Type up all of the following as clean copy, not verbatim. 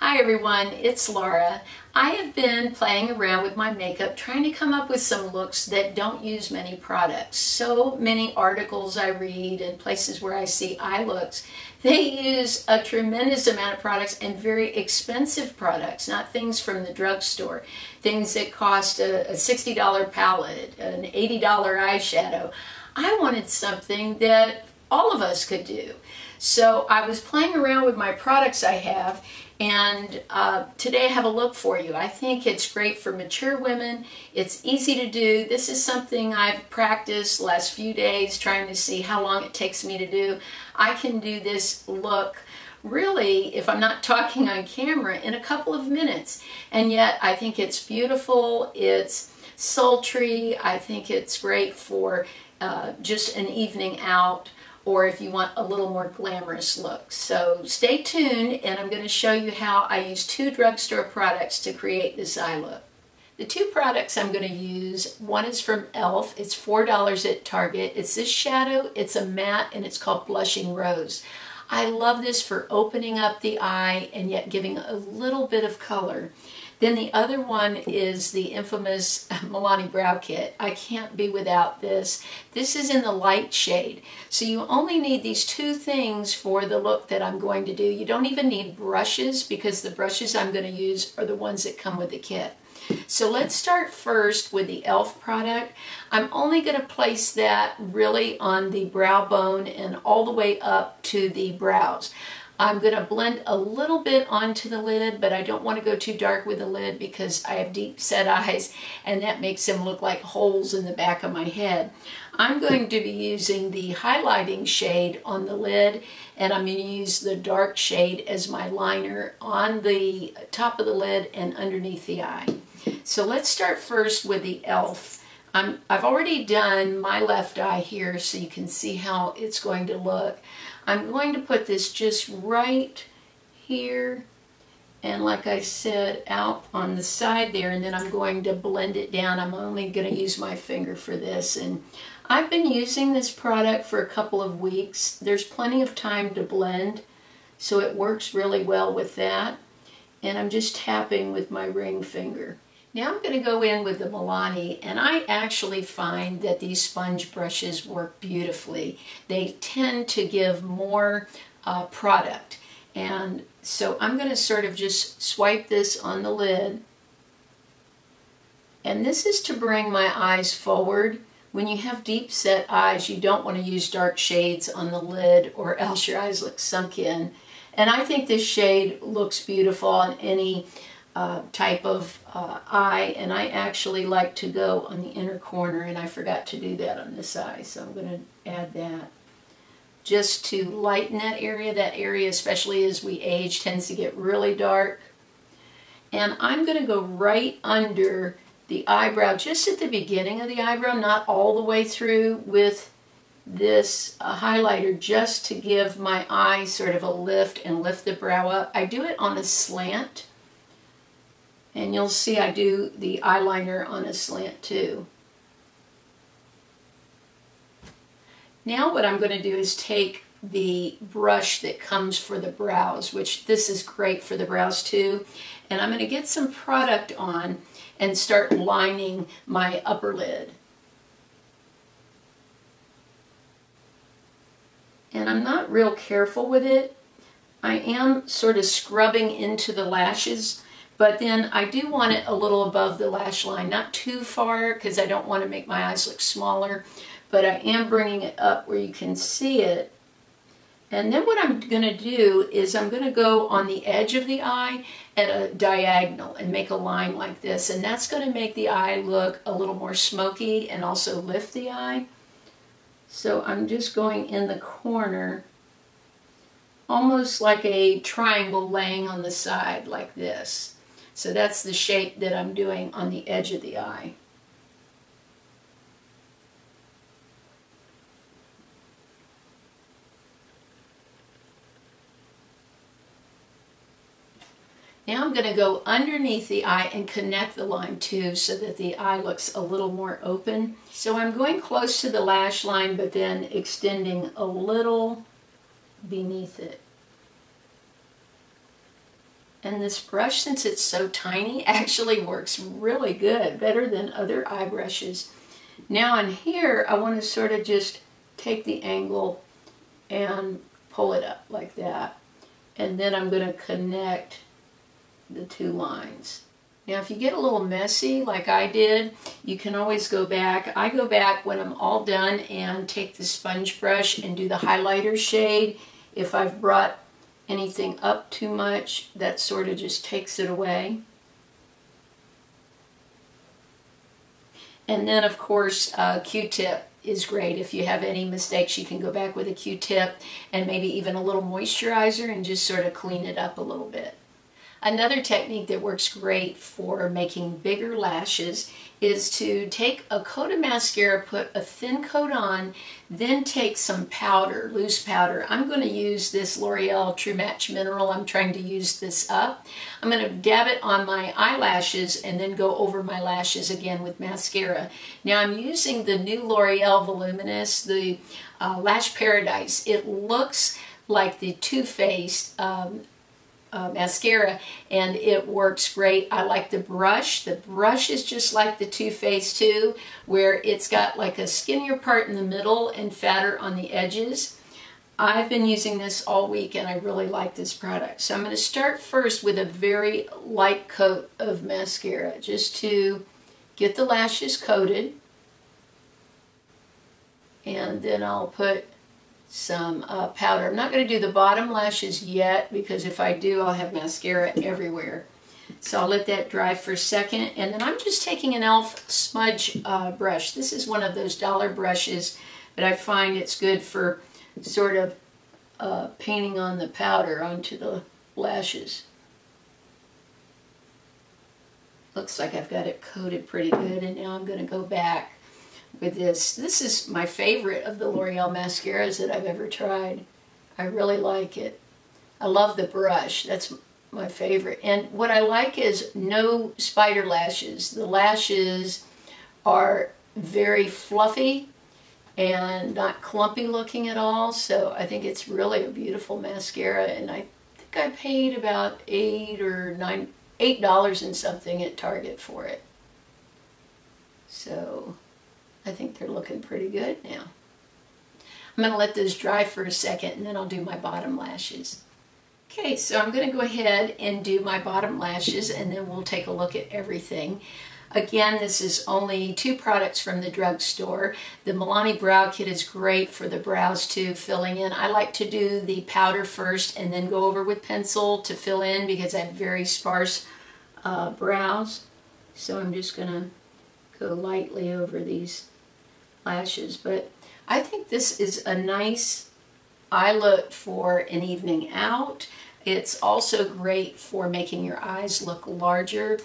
Hi everyone, it's Laura. I have been playing around with my makeup, trying to come up with some looks that don't use many products. So many articles I read and places where I see eye looks, they use a tremendous amount of products and very expensive products, not things from the drugstore. Things that cost a $60 palette, an $80 eyeshadow. I wanted something that all of us could do. So I was playing around with my products I have, and today I have a look for you. I think it's great for mature women. It's easy to do. This is something I've practiced last few days, trying to see how long it takes me to do. I can do this look really, if I'm not talking on camera, in a couple of minutes. And yet I think it's beautiful, it's sultry, I think it's great for just an evening out, or if you want a little more glamorous look. So stay tuned, and I'm going to show you how I use two drugstore products to create this eye look. The two products I'm going to use, one is from ELF. It's $4 at Target. It's this shadow, it's a matte, and it's called Blushing Rose. I love this for opening up the eye and yet giving a little bit of color. Then the other one is the infamous Milani Brow Kit. I can't be without this. This is in the light shade. So you only need these two things for the look that I'm going to do. You don't even need brushes, because the brushes I'm going to use are the ones that come with the kit. So let's start first with the ELF product. I'm only going to place that really on the brow bone and all the way up to the brows. I'm going to blend a little bit onto the lid, but I don't want to go too dark with the lid because I have deep set eyes and that makes them look like holes in the back of my head. I'm going to be using the highlighting shade on the lid, and I'm going to use the dark shade as my liner on the top of the lid and underneath the eye. So let's start first with the ELF. I've already done my left eye here, so you can see how it's going to look. I'm going to put this just right here, and like I said, out on the side there, and then I'm going to blend it down. I'm only going to use my finger for this, and I've been using this product for a couple of weeks. There's plenty of time to blend, so it works really well with that, and I'm just tapping with my ring finger. Now I'm going to go in with the Milani, and I actually find that these sponge brushes work beautifully. They tend to give more product, and so I'm going to sort of just swipe this on the lid, and this is to bring my eyes forward. When you have deep set eyes, you don't want to use dark shades on the lid, or else your eyes look sunk in. And I think this shade looks beautiful on any type of eye, and I actually like to go on the inner corner, and I forgot to do that on this eye, so I'm going to add that just to lighten that area. That area, especially as we age, tends to get really dark, and I'm going to go right under the eyebrow, just at the beginning of the eyebrow, not all the way through, with this highlighter, just to give my eye sort of a lift and lift the brow up. I do it on a slant, and you'll see I do the eyeliner on a slant too. Now what I'm going to do is take the brush that comes for the brows, which this is great for the brows too, and I'm going to get some product on and start lining my upper lid. And I'm not real careful with it. I am sort of scrubbing into the lashes, but then I do want it a little above the lash line, not too far, because I don't want to make my eyes look smaller, but I am bringing it up where you can see it. And then what I'm going to do is I'm going to go on the edge of the eye at a diagonal and make a line like this, and that's going to make the eye look a little more smoky and also lift the eye. So I'm just going in the corner, almost like a triangle laying on the side like this. So that's the shape that I'm doing on the edge of the eye. Now I'm going to go underneath the eye and connect the line too, so that the eye looks a little more open. So I'm going close to the lash line, but then extending a little beneath it. And this brush, since it's so tiny, actually works really good, better than other eye brushes. Now in here, I want to sort of just take the angle and pull it up like that. And then I'm going to connect the two lines. Now if you get a little messy like I did, you can always go back. I go back when I'm all done and take the sponge brush and do the highlighter shade. If I've brought anything up too much, that sort of just takes it away. And then of course Q-tip is great. If you have any mistakes, you can go back with a Q-tip and maybe even a little moisturizer and just sort of clean it up a little bit. Another technique that works great for making bigger lashes is to take a coat of mascara, put a thin coat on, then take some powder, loose powder. I'm going to use this L'Oreal True Match Mineral. I'm trying to use this up. I'm going to dab it on my eyelashes and then go over my lashes again with mascara. Now I'm using the new L'Oreal Voluminous, the Lash Paradise. It looks like the Too Faced mascara, and it works great. I like the brush. The brush is just like the Too Faced too, where it's got like a skinnier part in the middle and fatter on the edges. I've been using this all week and I really like this product. So I'm going to start first with a very light coat of mascara just to get the lashes coated, and then I'll put some powder. I'm not going to do the bottom lashes yet, because if I do, I'll have mascara everywhere. So I'll let that dry for a second, and then I'm just taking an ELF smudge brush. This is one of those dollar brushes, but I find it's good for sort of painting on the powder onto the lashes. Looks like I've got it coated pretty good, and now I'm going to go back with this. This is my favorite of the L'Oreal mascaras that I've ever tried. I really like it. I love the brush. That's my favorite. And what I like is no spider lashes. The lashes are very fluffy and not clumpy looking at all, so I think it's really a beautiful mascara, and I think I paid about $8 and something at Target for it. So I think they're looking pretty good now. I'm going to let those dry for a second, and then I'll do my bottom lashes. Okay, so I'm going to go ahead and do my bottom lashes, and then we'll take a look at everything. Again, this is only two products from the drugstore. The Milani Brow Kit is great for the brows too, filling in. I like to do the powder first and then go over with pencil to fill in, because I have very sparse brows. So I'm just going to go lightly over these lashes, but I think this is a nice eye look for an evening out. It's also great for making your eyes look larger.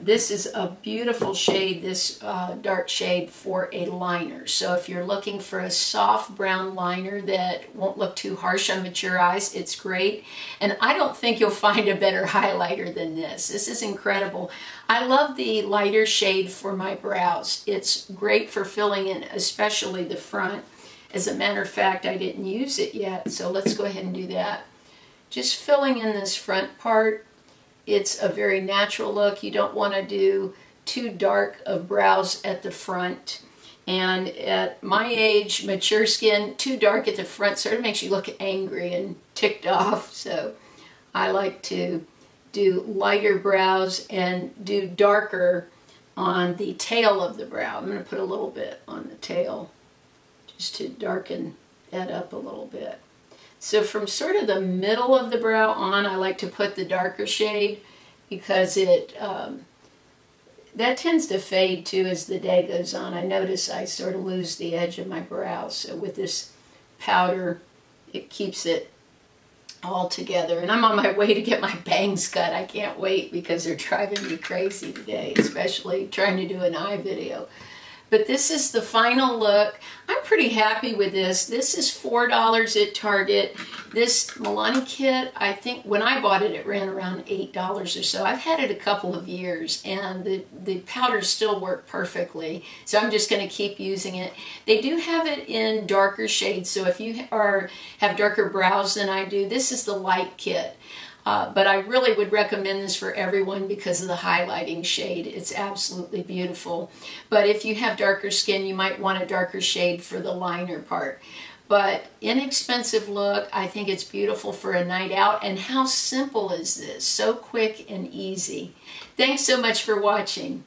This is a beautiful shade, this dark shade, for a liner. So if you're looking for a soft brown liner that won't look too harsh on mature eyes, it's great. And I don't think you'll find a better highlighter than this. This is incredible. I love the lighter shade for my brows. It's great for filling in, especially the front. As a matter of fact, I didn't use it yet, so let's go ahead and do that. Just filling in this front part. It's a very natural look. You don't want to do too dark of brows at the front. And at my age, mature skin, too dark at the front sort of makes you look angry and ticked off. So I like to do lighter brows and do darker on the tail of the brow. I'm going to put a little bit on the tail just to darken that up a little bit. So from sort of the middle of the brow on, I like to put the darker shade, because it that tends to fade too as the day goes on. I notice I sort of lose the edge of my brow, so with this powder it keeps it all together. And I'm on my way to get my bangs cut. I can't wait, because they're driving me crazy today, especially trying to do an eye video. But this is the final look. I'm pretty happy with this. This is $4 at Target. This Milani kit, I think when I bought it, it ran around $8 or so. I've had it a couple of years, and the powders still work perfectly. So I'm just going to keep using it. They do have it in darker shades, so if you have darker brows than I do, this is the light kit. But I really would recommend this for everyone because of the highlighting shade. It's absolutely beautiful. But if you have darker skin, you might want a darker shade for the liner part. But inexpensive look, I think it's beautiful for a night out. And how simple is this? So quick and easy. Thanks so much for watching.